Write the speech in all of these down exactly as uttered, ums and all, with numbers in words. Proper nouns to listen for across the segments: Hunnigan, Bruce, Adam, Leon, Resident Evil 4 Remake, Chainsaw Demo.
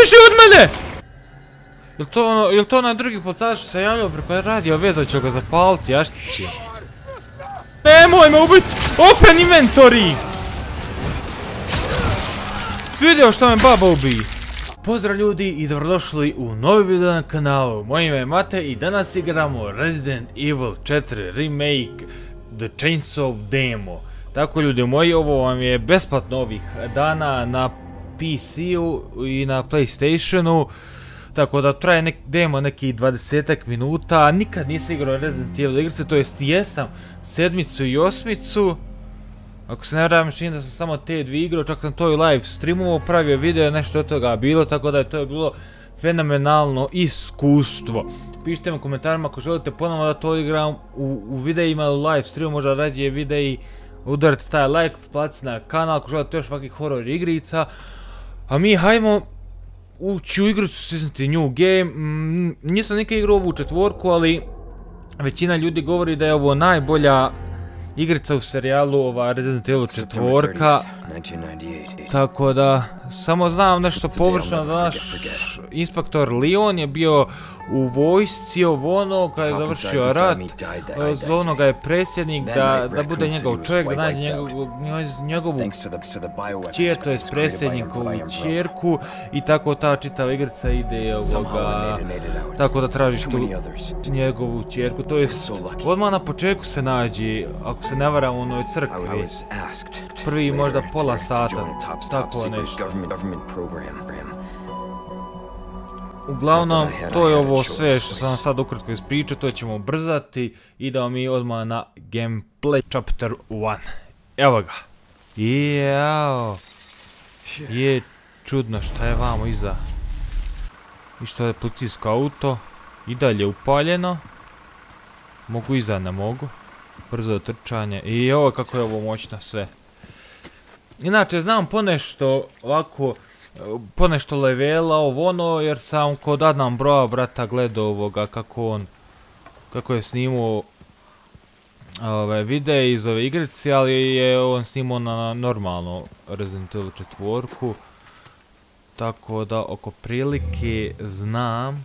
bježi od mene! Jel to ono, jel to onaj drugi policajac što se javljao preko radija, vezat ću ga zapaliti, ja što ću? Nemoj me ubiti! Open inventory! Vidio što me baba ubiji! Pozdrav ljudi i dobrodošli u novi video na kanalu, moje ime je Mate i danas igramo Resident Evil four Remake The Chainsaw Demo. Tako ljudi moji, ovo vam je besplatno ovih dana na P C-u i na PlayStationu. Tako da traje nek demo nekih dvadesetak minuta, nikad nisam igrao Resident Evil igrice, to jest jesam sedmicu i osmicu. Ako se ne vjerujem čini da sam samo te dvije igrao, čak sam to i live streamovao, pravio video, nešto od toga bilo, tako da je to bilo fenomenalno iskustvo. Pišite mi u komentarima ako želite ponovno da to igram u, u videima ili live streamu, možda rađe videi, udarite taj like, platite na kanal ako želite još ovakvih horor igrica. A mi hajmo ući u igricu, stisnuti new game. Mm, nisam nikad igrao ovu četvorku, ali većina ljudi govori da je ovo najbolja igrica u serijalu, ova Resident Evil četvorka, tako da samo znam nešto površno da naš inspektor Leon je bio u vojsci, ovo ono, kada je završio rat, za ono ga je presjednik da, da bude njegov čovjek, da nađe njegovu, njegovu čer, to je presjednikovu čerku i tako ta čitava igrica ide ovoga, tako da tražiš tu njegovu čerku, to jest odmah na početku se nađi, ako se ne varam u onoj crkvi, prvi možda pola sata, tako nešto. Uglavnom, to je ovo sve što sam sad ukratko ispričao, to ćemo ubrzati. Idemo mi odmah na gameplay chapter one. Evo ga. Jao. Je čudno šta je vamo iza. I što je policijsko auto. I dalje upaljeno. Mogu iza, ne mogu. Brzo trčanje. I ovo kako je ovo moćno sve. Inače, znam ponešto ovako... Ponešto levela, ovo ono, jer sam kod Adam broja brata gledao ovoga kako on, kako je snimao ove videe iz ove igrice, ali je on snimao na normalno Resident Evil četvorku. Tako da oko prilike znam.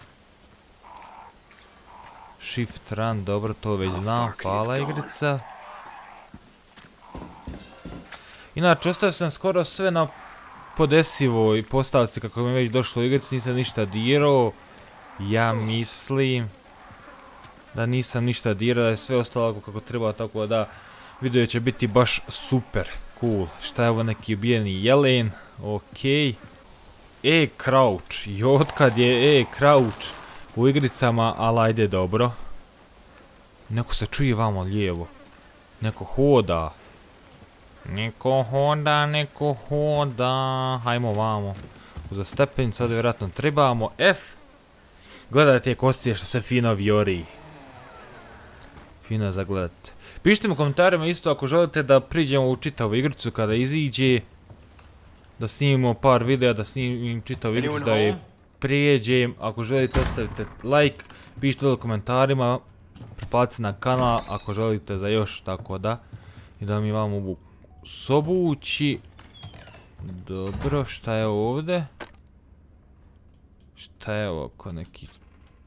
Shift run, dobro, to već znam, hvala igrica. Inače, ostavio sam skoro sve na podesivoj postavci kako mi je već došlo u igricu, nisam ništa dirao. Ja mislim da nisam ništa dirao, da je sve ostalo kako treba, tako da video će biti baš super, cool. Šta je ovo, neki ubijeni jelen, okej. E, crouch, i otkad je e, crouch u igricama, ali ajde dobro. Neko se čuje vamo lijevo, neko hoda. Neko hoda, neko hoda, hajmo vamo. Uza stepenicu, ovdje vjerojatno trebamo F. Gledajte te kostije što se fino vjori. Fino zagledajte. Pišite mi u komentarima isto ako želite da priđemo u čitavu igricu kada iziđe. Da snimimo par videa, da snimim čitavu igricu, da je prijeđem. Ako želite ostavite like, pišite u komentarima. Pretplatite se na kanal ako želite za još, tako da. I da mi vam ovu sobu ući. Dobro, šta je ovdje? Šta je ovo, ko neki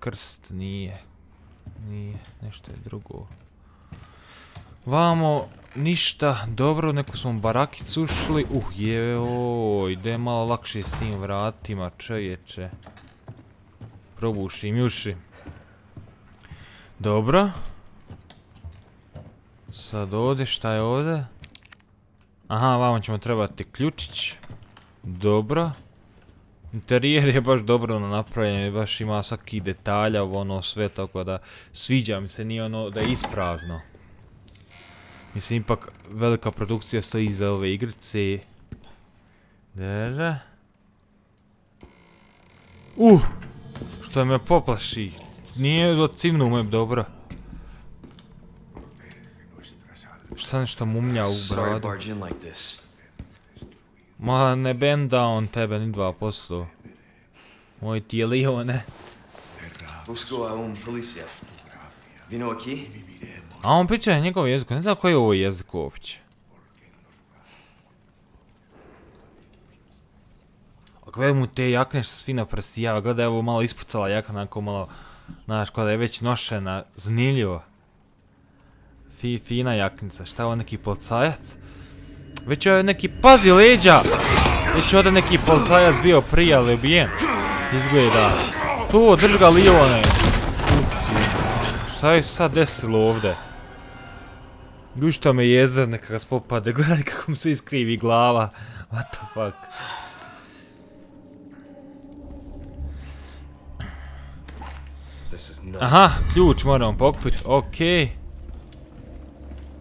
krst, nije. Nije, nešto je drugo. Vamo, ništa, dobro, neko smo u barakicu ušli. Uh, jeo, ide malo lakše s tim vratima, čovječe. Probušim uši. Dobro. Sad ovdje, šta je ovdje? Aha, vama ćemo trebati ključić. Dobro. Interijer je baš dobro napravljen, baš ima svaki detalja, ono sve, tako da sviđa mi se, nije ono da je isprazno. Mislim, ipak velika produkcija stoji iza ove igrice. Dere. Uh, što me poplaši. Nije docimnu me, dobro. Šta nešto mumlja u bradu? Ma ne bend down tebe ni dva posto. Moj ti je Leone. A on priča je njegov jezik, ne znam koji je ovo jezik uopće. gledaj mu te jakne što svi naprsijava, gledaj ovo malo ispucala jaka, onako malo, znaš, kada je već nošena, zanimljivo. Fina jaknica, šta je ovo neki policajac? Već je neki, pazi leđa! Već je ovdje neki policajac bio prije, ali ubijen. Izgleda. Tu, drži ga Leone. Šta je sad desilo ovdje? Ljušta me jezer, neka ga spopade, gledaj kako mu se iskrivi glava. What the fuck? Aha, ključ moramo pokupiti, okej.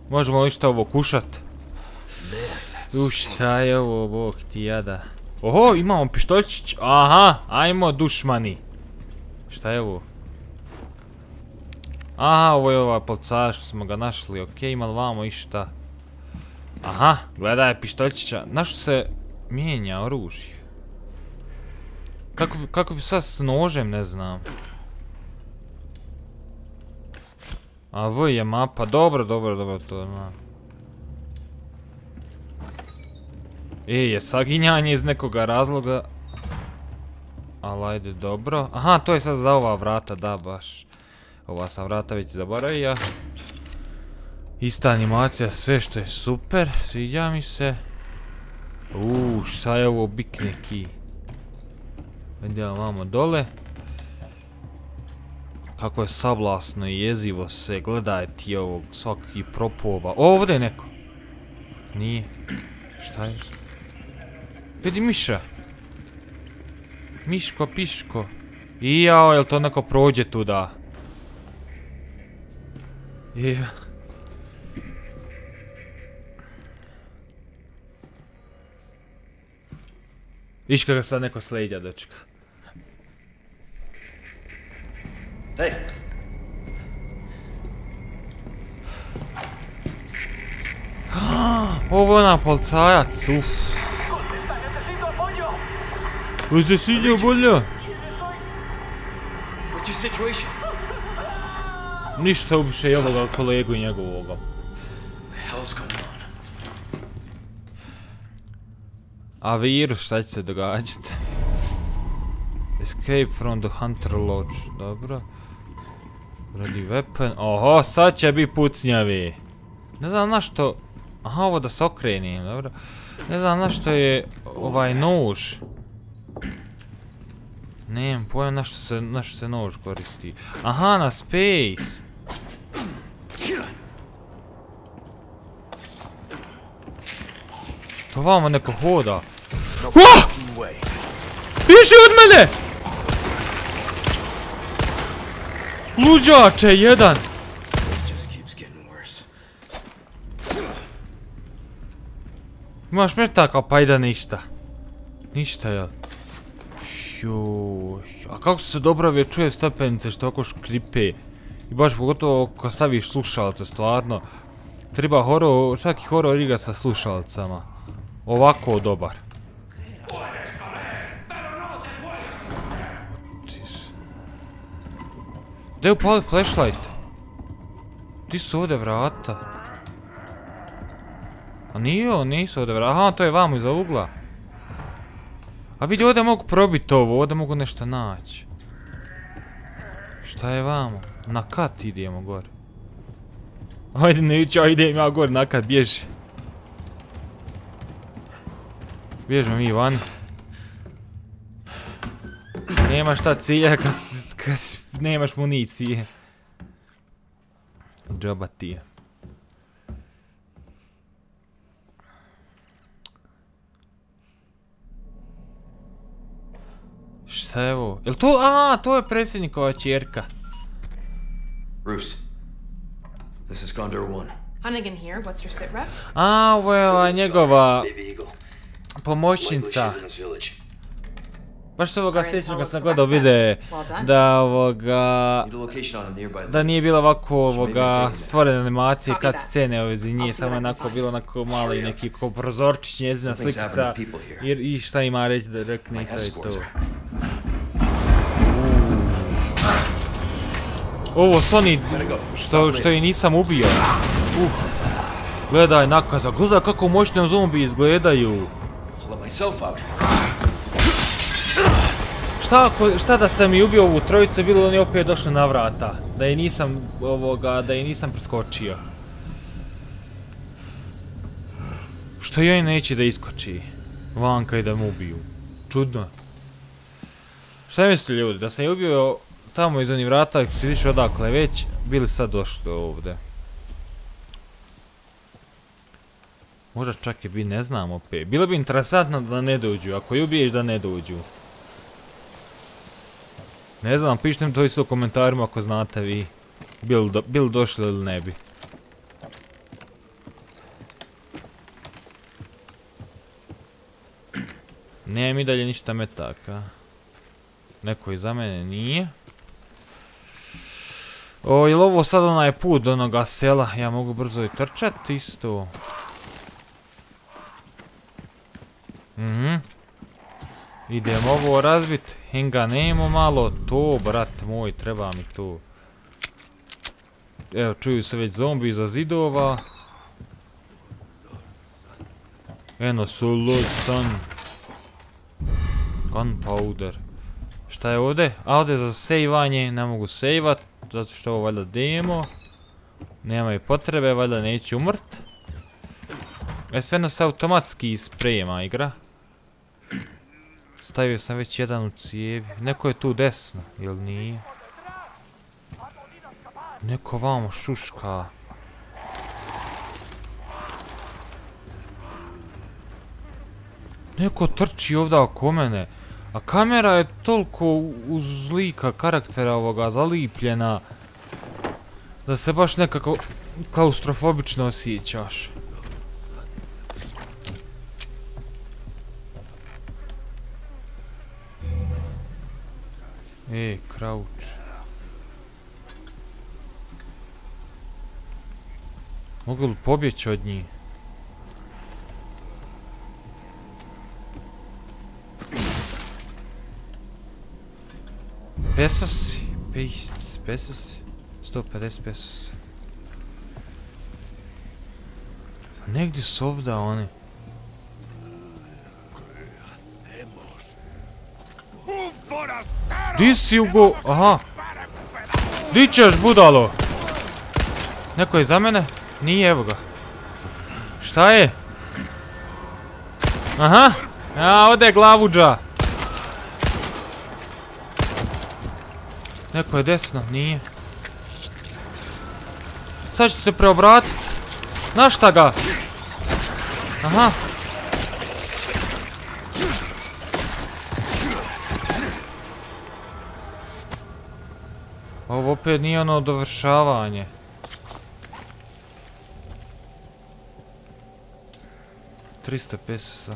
Možemo li šta ovo kušat? U šta je ovo, bog ti jada. Oho, imamo pištoljčić, aha, ajmo dušmani. Šta je ovo? Aha, ovo je ovaj policajac što smo ga našli, okej, imali vamo išta. Aha, gledaj pištoljčića, našo se mijenja oružje. Kako bi sad s nožem, ne znam. A V je mapa, dobro, dobro, dobro, to ima. E, je saginjanje iz nekoga razloga. Ali ajde, dobro. Aha, to je sad za ova vrata, da, baš. Ova sam vrata već zaboravio. Ista animacija, sve što je super, sviđa mi se. Uuu, šta je ovo bik neki? Ajde, vamo dole. Kako je sablasno i jezivo se, gledaj ti ovog svakih propova. O, ovdje je neko. Nije. Šta je? Vidi miša. Miško, piško. I jao, jel to neko prođe tu da? Jeo. Viš kada sad neko sleđa dočeka. Ej! Ovo je ona policajac, uff. Uzi si ideo bolje? Ništa ubiše je ovoga kolegu i njegovoga. A virus, šta će se događati? Escape from the Hunter Lodge, dobro. Ready weapon, oho, sad će biti pucnjavi. Ne znam na što, aha ovo da se okrenim, dobro. Ne znam na što je ovaj nož. Nemam pojma na što se nož koristi. Aha, na space. To vama neko hoda. Bježi od mene! Luđače, jedan! Imaš mrtaka, pa ajde ništa. Ništa, jel? Juuu, a kako se dobro već čuje stepenice što oko škripe. I baš pogotovo kad staviš slušalce, stvarno. Treba horor, svaki horor igra sa slušalcama. Ovako dobar. Gdje je upali flashlight? Ti su ovdje vrata. A nije, nisu ovdje vrata. Aha, to je vamo iza ugla. A vidi, ovdje mogu probiti ovo, ovdje mogu nešto naći. Šta je vamo? Na kat idemo gore. Ajde, neću, ajde im ja gore na kat, bježi. Bježimo mi van. Nema šta cilja kad ste... Nemaš municije. Džaba ti je. Šta je ovo? Jel to? Aaaa, to je predsjednikova čerka. Bruce, this is Condor one. Hunnigan here, what's your sit rep? Aaaa, ovo je ova njegova pomoćnica. Baš s ovoga sjećam kad sam gledao videe da ovoga, da nije bilo ovako ovoga stvorene animacije kad scene ove zi nije, samo onako bilo onako mali neki ko prozorčić njezina slikica i šta ima reći da rekne i to i to. Ovo s oni što je nisam ubio. Gledaj nakaza, gledaj kako moćne zombi izgledaju. Šta, ako, šta da sam i ubio ovu trojicu, bilo oni opet došli na vrata? Da je nisam, ovoga, da je nisam preskočio. Što joj neće da iskoči vanka i da mu ubiju? Čudno. Šta misli ljudi, da sam je ubio tamo iz onih vrata, ako si izišao odakle već, bili sad došli ovdje. Možda čak i bi, ne znam opet. Bilo bi interesantno da ne dođu, ako ju ubiješ da ne dođu. Ne znam, pišite mi to isto u komentarima ako znate vi. Bili do, bil došli ili ne bi. Nije mi dalje ništa metaka. Neko iza mene nije. O, jel ovo sad onaj put do onoga sela? Ja mogu brzo i trčati isto. Mhm. Idemo ovo razbiti. Henga, nemo malo. To, brat moj, treba mi to. Evo, čuju se već zombi iza zidova. Eno, solid sun. Gunpowder. Šta je ovdje? A ovdje za sejvanje. Ne mogu sejvat. Zato što ovo valjda demo. Nema i potrebe. Valjda neće umrt. E, sve nas automatski isprema igra. Stavio sam već jedan u cijevi. Neko je tu desno, jel nije? Neko vamo šuška. Neko trči ovdje oko mene. A kamera je toliko uz lika karaktera ovoga zalipljena da se baš nekako klaustrofobično osjećaš. Ej, krauč. Mogu li pobjeći od njih? Pesos, pesos, pesos, sto pedeset pesos. Negdje su ovda oni. Di si ugo... Aha. Di ćeš, budalo? Neko je za mene? Nije, evo ga. Šta je? Aha. A, ode glavuđa. Neko je desno, nije. Sad ću se preobratit. Znaš šta ga? Aha. Ovo opet nije ono dovršavanje. tristo pesosa.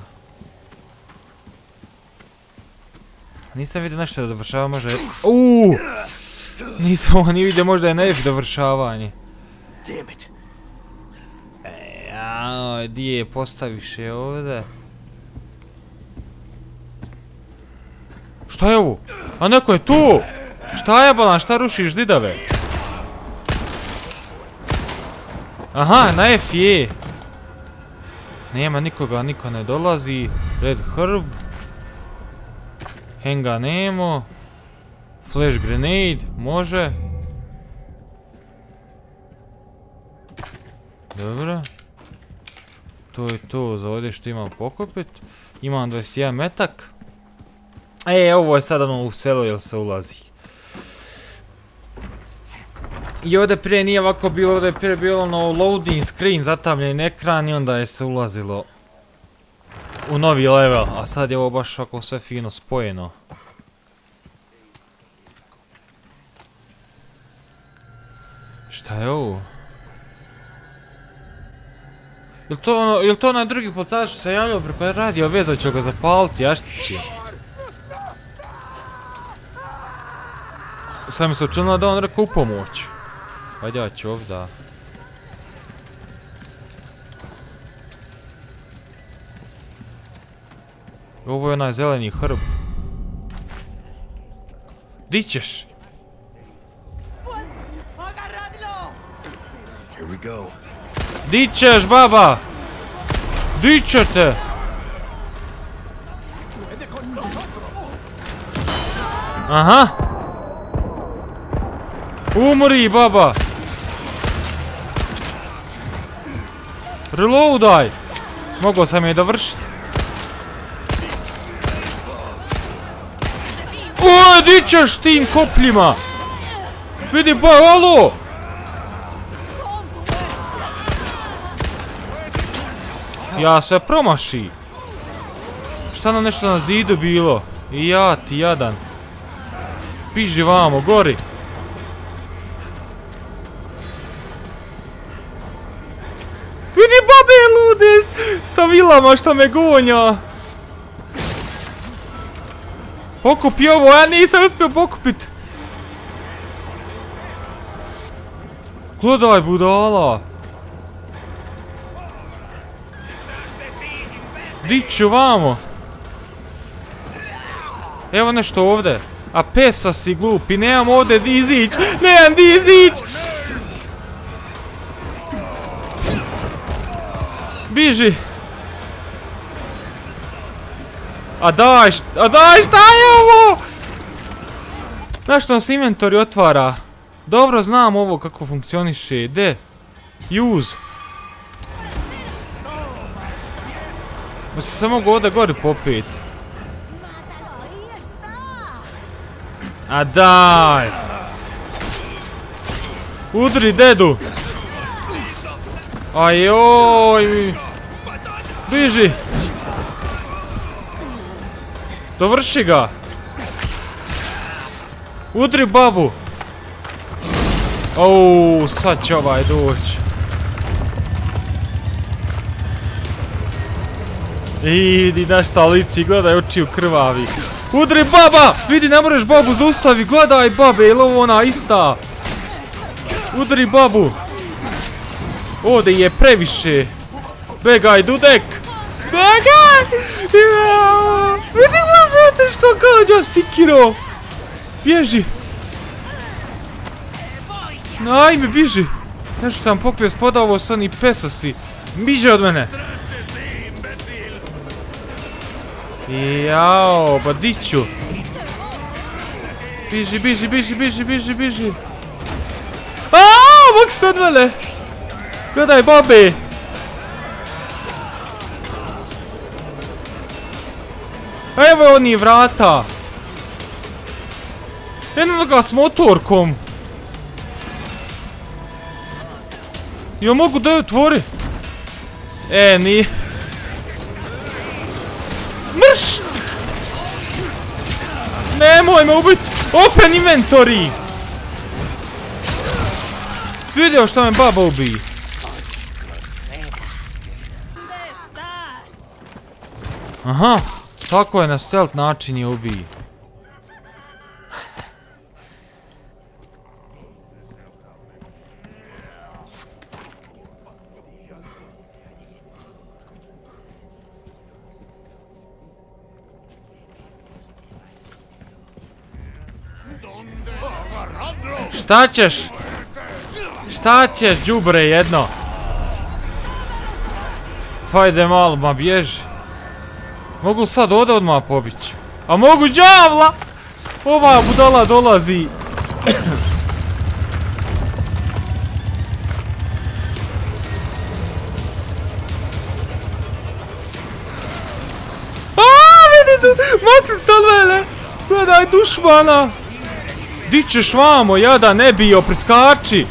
Nisam vidio nešto da dovršava, možda je... Uuu! Nisam ovo ni vidio, možda je najveće dovršavanje. Jao, di je postaviše ovdje? Šta je ovo? A neko je tu! Šta je balan, šta rušiš zidave? Aha, na F je. Nema nikoga, niko ne dolazi. Red herb. Henga nemo. Flash grenade, može. Dobro. To je to za ovdje što imam pokupit. Imam dvadeset jedan metak. E, ovo je sad ono u selo jer se ulazi. I ovdje prije nije ovako bilo, ovdje prije bilo ono loading screen, zatamljen ekran i onda je se ulazilo u novi level, a sad je ovo baš ovako sve fino spojeno. Šta je ovo? Jel to ono, jel to onaj drugi pocač što se javljao preko radio, vezat ću ga zapaliti, jaštići. Sad mi se učinilo da on rekao u pomoć. Ajde, ja ću ovdje. Ovo je onaj zeleni hrb. Di ćeš? Di ćeš, baba? Di ćete? Ага. Умри, баба. Релоудай. Могу сам ее довершить. Ой, ты че ж ты им коплима? Види, ба, алло. Ja se promaši. Šta nam nešto na zidu bilo? I ja ti jadan. Piži vamo, gori. Vidi babe lude sa vilama što me gonja. Pokupi ovo, ja nisam uspio pokupit. Gledaj budala. Diću vamo. Evo nešto ovdje. A pesa si glupi, nemam ovdje di izić. Nemam di izić. Biži. A daj, a daj, šta je ovo? Znaš što nam se inventori otvara? Dobro znam ovo kako funkcioniše. De? Use. Ma se sam mogu ovdje gori popit. A daj! Udri dedu! Ajoj! Biži! Dovrši ga! Udri babu! Ou, sad će ovaj doći. Idi, znaš šta liči, gledaj očiju krvavi. Udri baba! Vidi, ne moraš babu zaustavi, gledaj babe, je li ovo ona ista? Udri babu! Ovdje je previše! Begaj, dudek! Begaj! Vidi, vidite što gađa Sikiro! Bježi! Ajme, biži! Nešto sam pokvio spoda ovo s oni pesasi. Biže od mene! Jao, ba diću. Biži, biži, biži, biži, biži, biži. Aaaa, bok se odvele. Gledaj, babe. Evo oni vrata. Jedno ga s motorkom. Jo, mogu da je otvori. E, nije. Mrš! Nemoj me ubiti! Open inventory! Vidio što me baba ubije. Aha, tako je na stealth način je ubije. Šta ćeš? Šta ćeš, džubre jedno? Fajde malo, ma bježi. Mogu sad ovdje odmah pobići. A mogu džavla! Ova budala dolazi. Aaaa, vidi tu! Mati se odvele! Gledaj dušmana! Di ćeš vamo, jada, ne bio, priskači!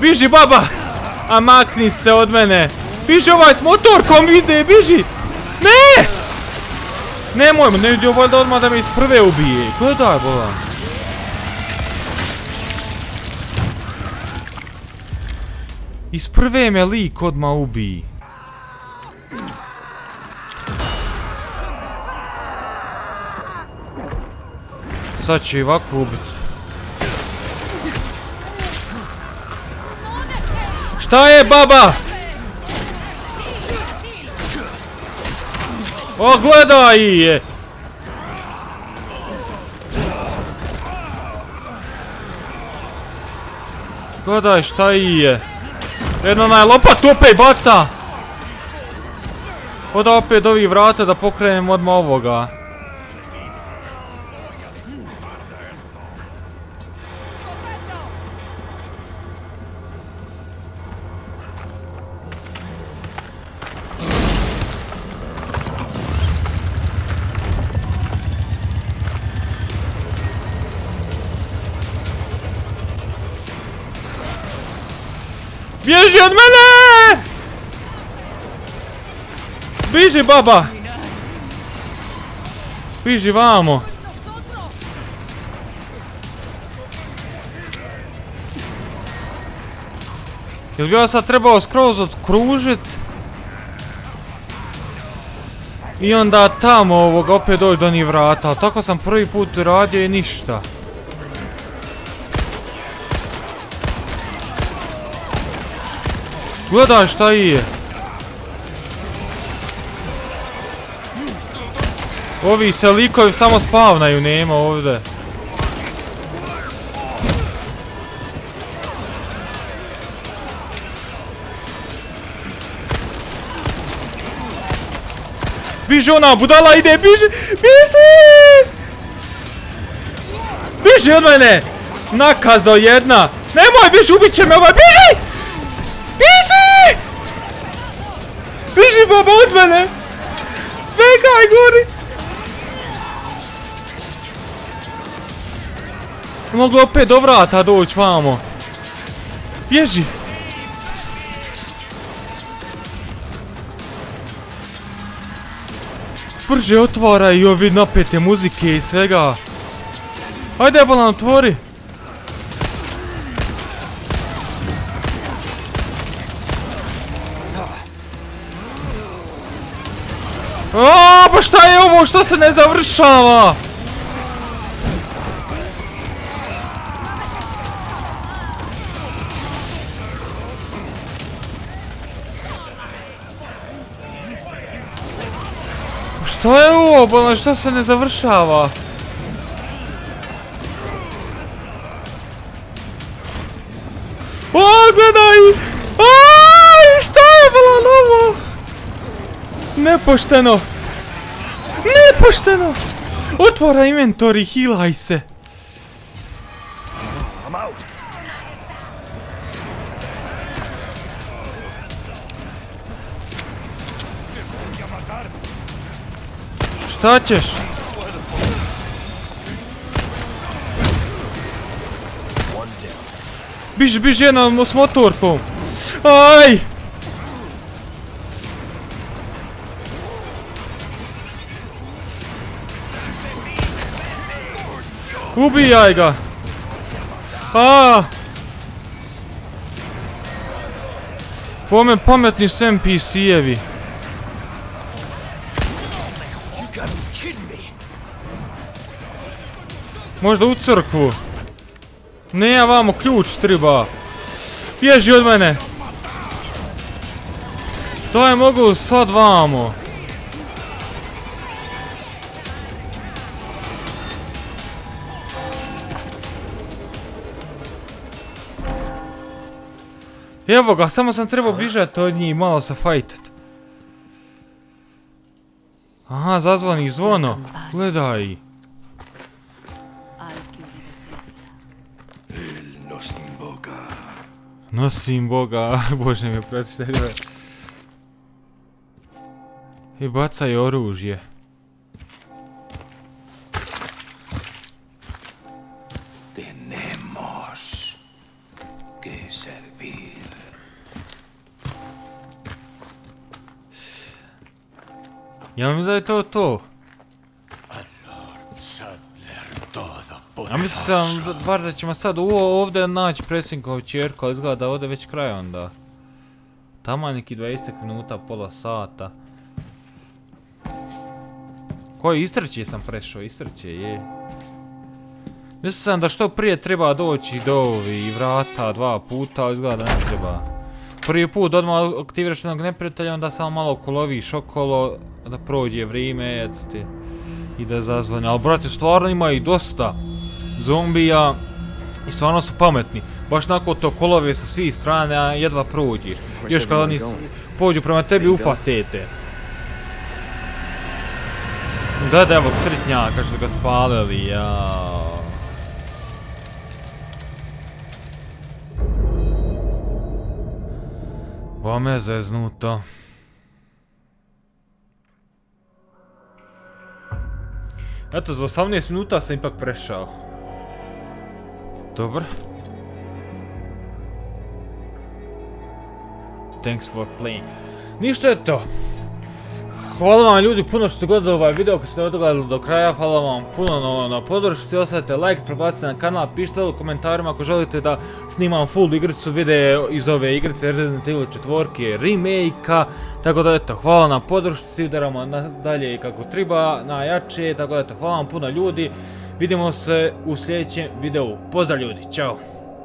Biži, baba! A makni se od mene! Biži, ovaj s motorkom ide, biži! Ne! Nemojmo, ne vidio valjda odmah da me iz prve ubije. Gledaj, bolam. Iz prve me lik odmah ubije. Sad će i ovako ubiti. Šta je baba? O, gledaj je! Gledaj šta je. Jedna onaj lopat opet baca! Oda opet do ovih vrata da pokrenem odmah ovoga. Біжи від мене! Біжи, баба! Біжи, вамо! Якби вас trebao skroz odkružit i onda tamo ovoga opet doći do onih vrata, ali tako sam prvi put radio i ništa. Gledaj šta je. Ovi se likovi samo spavnaju, nema ovdje. Biži ona budala, ide, biži, biži! Biži od mene! Nakazo jedna! Nemoj, biži, ubit će me ovaj, biži! Biži! Biži, baba, od mene! Begaj, gori! Moglo opet do vrata doći, vamo. Bježi! Brže otvaraj i ovi napete muzike i svega. Ajde, bolan, otvori. Aaaa, pa šta je ovo? Što se ne završava? Što je ovo, bolan, što se ne završava? Oooo, gledaj! Aaaaaaaj, što je, bolan, ovo? Nepošteno! Nepošteno! Otvoraj inventor i healaj se! Šta ćeš? Biži, biži jednom s motorkom. Aj! Ubijaj ga! Aaaa! Pome pametni su en pi si-evi. Možda u crkvu. Ne, ja vamo ključ treba. Bježi od mene. To je mogu sad vamo. Evo ga, samo sam trebao bježati od njih i malo se fajtat. Aha, zazvoni zvono. Gledaj. Nosim Boga, bože mi prečite. I bacaj oružje. Tenemos que servir. Ja mislim da je to to. A mislim, bar da ćemo sad ovdje naći Presinkovu čerku, ali izgleda da je ovdje već kraj onda. Tamo neki dvadeset minuta, pola sata. Koji istrče sam prešao, istrče je. Mislim sam da što prije treba doći do ovih vrata dva puta, ali izgleda da ne treba. Prvi put odmah aktiviraš jednog neprijatelja, onda samo malo koloviš okolo, da prođe vrijeme i da zazvone. Ali brate, stvarno ima ih dosta zombija i stvarno su pametni. Baš nakon to kolove sa svih strane, a jedva prođir. Još kada oni pođu prema tebi, ufatete. Gledaj ovog sretnjaka što ga spalili, jao. Vama je zeznuto. Eto, za osamnaest minuta sam ipak prešao. Dobro. Thanks for playing. Ništa je to. Hvala vam ljudi puno što ste gledali ovaj video, kad ste odgledali do kraja, hvala vam puno na podršci, ostavite like, preplatite na kanal, pišite u komentarima ako želite da snimam full igricu, videe iz ove igrice Resident Evil četvorke, remake-a, tako da eto, hvala na podršci, udaramo dalje kako treba, najjače, tako da eto, hvala vam puno ljudi, vidimo se u sljedećem videu, pozdrav ljudi, čao!